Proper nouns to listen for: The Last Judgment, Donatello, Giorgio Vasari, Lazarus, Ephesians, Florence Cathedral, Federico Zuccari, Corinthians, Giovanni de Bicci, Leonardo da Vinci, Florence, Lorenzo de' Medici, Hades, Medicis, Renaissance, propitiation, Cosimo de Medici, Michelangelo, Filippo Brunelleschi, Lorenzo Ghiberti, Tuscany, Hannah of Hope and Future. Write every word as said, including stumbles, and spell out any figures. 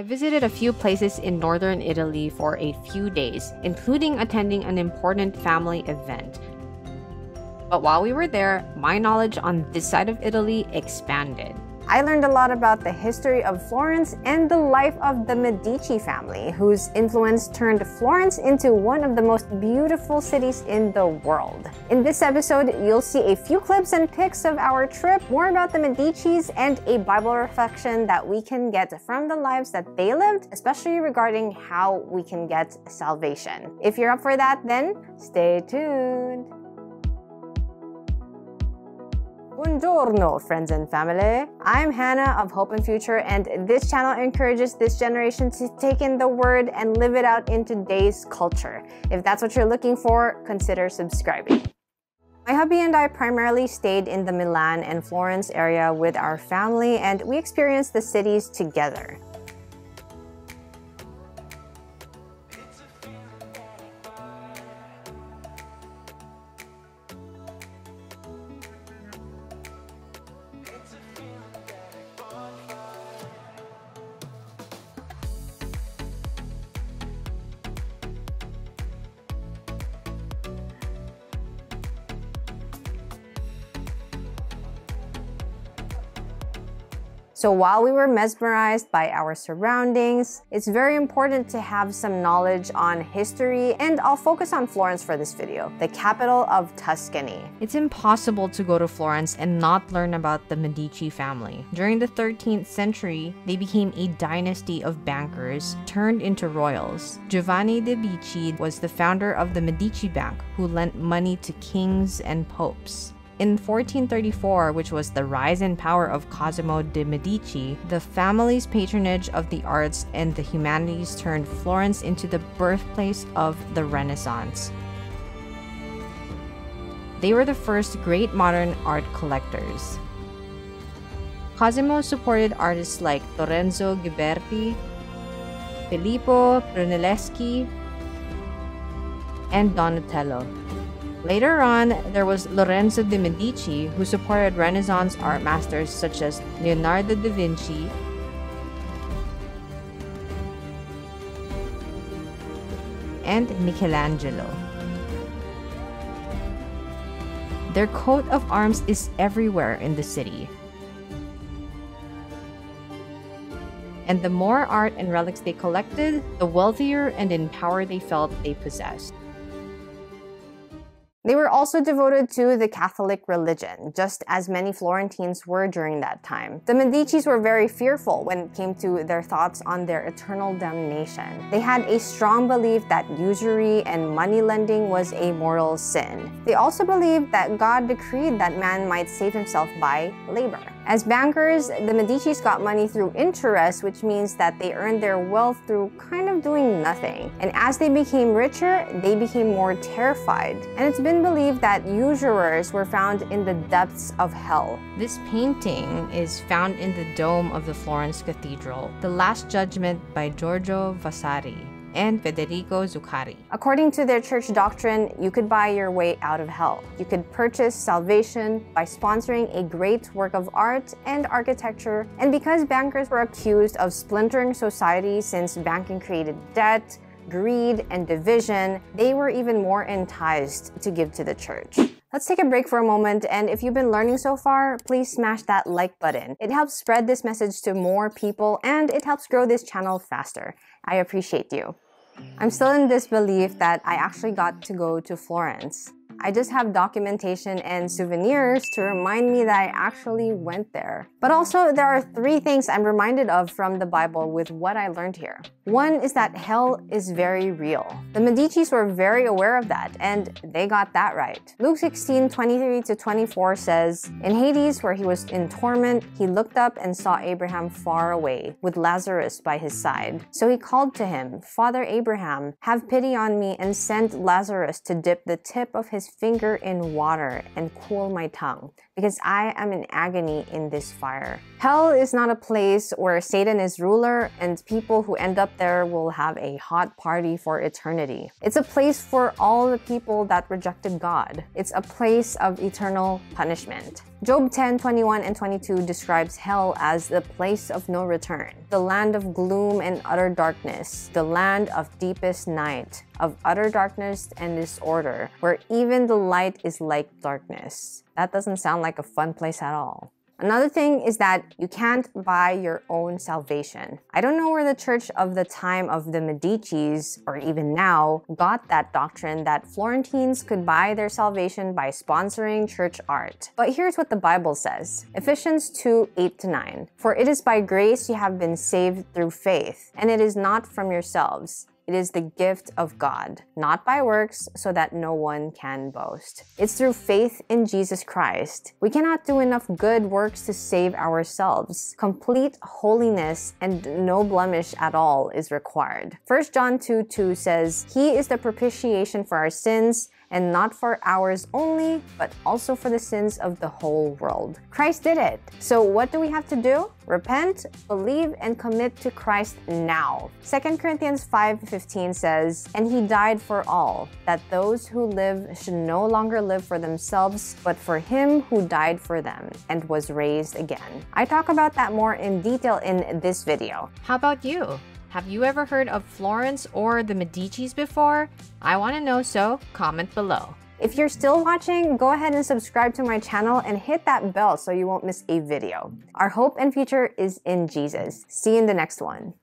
I visited a few places in northern Italy for a few days, including attending an important family event. But while we were there, my knowledge on this side of Italy expanded. I learned a lot about the history of Florence and the life of the Medici family, whose influence turned Florence into one of the most beautiful cities in the world. In this episode, you'll see a few clips and pics of our trip, more about the Medicis, and a Bible reflection that we can get from the lives that they lived, especially regarding how we can get salvation. If you're up for that, then stay tuned. Buongiorno, friends and family. I'm Hannah of Hope and Future, and this channel encourages this generation to take in the word and live it out in today's culture. If that's what you're looking for, consider subscribing. My hubby and I primarily stayed in the Milan and Florence area with our family, and we experienced the cities together. So while we were mesmerized by our surroundings, it's very important to have some knowledge on history, and I'll focus on Florence for this video, the capital of Tuscany. It's impossible to go to Florence and not learn about the Medici family. During the thirteenth century, they became a dynasty of bankers turned into royals. Giovanni de Bicci was the founder of the Medici Bank, who lent money to kings and popes. In fourteen thirty-four, which was the rise in power of Cosimo de Medici, the family's patronage of the arts and the humanities turned Florence into the birthplace of the Renaissance. They were the first great modern art collectors. Cosimo supported artists like Lorenzo Ghiberti, Filippo Brunelleschi, and Donatello. Later on, there was Lorenzo de' Medici, who supported Renaissance art masters such as Leonardo da Vinci and Michelangelo. Their coat of arms is everywhere in the city. And the more art and relics they collected, the wealthier and in power they felt they possessed. They were also devoted to the Catholic religion, just as many Florentines were during that time. The Medicis were very fearful when it came to their thoughts on their eternal damnation. They had a strong belief that usury and money lending was a mortal sin. They also believed that God decreed that man might save himself by labor. As bankers, the Medicis got money through interest, which means that they earned their wealth through kind of doing nothing. And as they became richer, they became more terrified. And it's been believed that usurers were found in the depths of hell. This painting is found in the dome of the Florence Cathedral, The Last Judgment by Giorgio Vasari and Federico Zuccari. According to their church doctrine, you could buy your way out of hell. You could purchase salvation by sponsoring a great work of art and architecture. And because bankers were accused of splintering society since banking created debt, greed, and division, they were even more enticed to give to the church. Let's take a break for a moment, and if you've been learning so far, please smash that like button. It helps spread this message to more people, and it helps grow this channel faster. I appreciate you. I'm still in disbelief that I actually got to go to Florence. I just have documentation and souvenirs to remind me that I actually went there. But also, there are three things I'm reminded of from the Bible with what I learned here. One is that hell is very real. The Medicis were very aware of that, and they got that right. Luke sixteen, twenty-three to twenty-four says, "In Hades, where he was in torment, he looked up and saw Abraham far away, with Lazarus by his side. So he called to him, 'Father Abraham, have pity on me and send Lazarus to dip the tip of his finger in water and cool my tongue, because I am in agony in this fire.'" Hell is not a place where Satan is ruler, and people who end up there will have a hot party for eternity. It's a place for all the people that rejected God. It's a place of eternal punishment. Job ten, twenty-one and twenty-two describes hell as the place of no return, the land of gloom and utter darkness, the land of deepest night, of utter darkness and disorder, where even the light is like darkness. That doesn't sound like a fun place at all. Another thing is that you can't buy your own salvation. I don't know where the church of the time of the Medicis, or even now, got that doctrine that Florentines could buy their salvation by sponsoring church art. But here's what the Bible says. Ephesians two, eight to nine. For it is by grace you have been saved through faith, and it is not from yourselves. It is the gift of God, not by works, so that no one can boast. It's through faith in Jesus Christ. We cannot do enough good works to save ourselves. Complete holiness and no blemish at all is required. First John two, two says, He is the propitiation for our sins, and not for ours only, but also for the sins of the whole world. Christ did it. So what do we have to do? Repent, believe, and commit to Christ now. Second Corinthians five, fifteen says, And he died for all, that those who live should no longer live for themselves, but for him who died for them and was raised again. I talk about that more in detail in this video. How about you? Have you ever heard of Florence or the Medicis before? I want to know, so comment below. If you're still watching, go ahead and subscribe to my channel and hit that bell so you won't miss a video. Our hope and future is in Jesus. See you in the next one.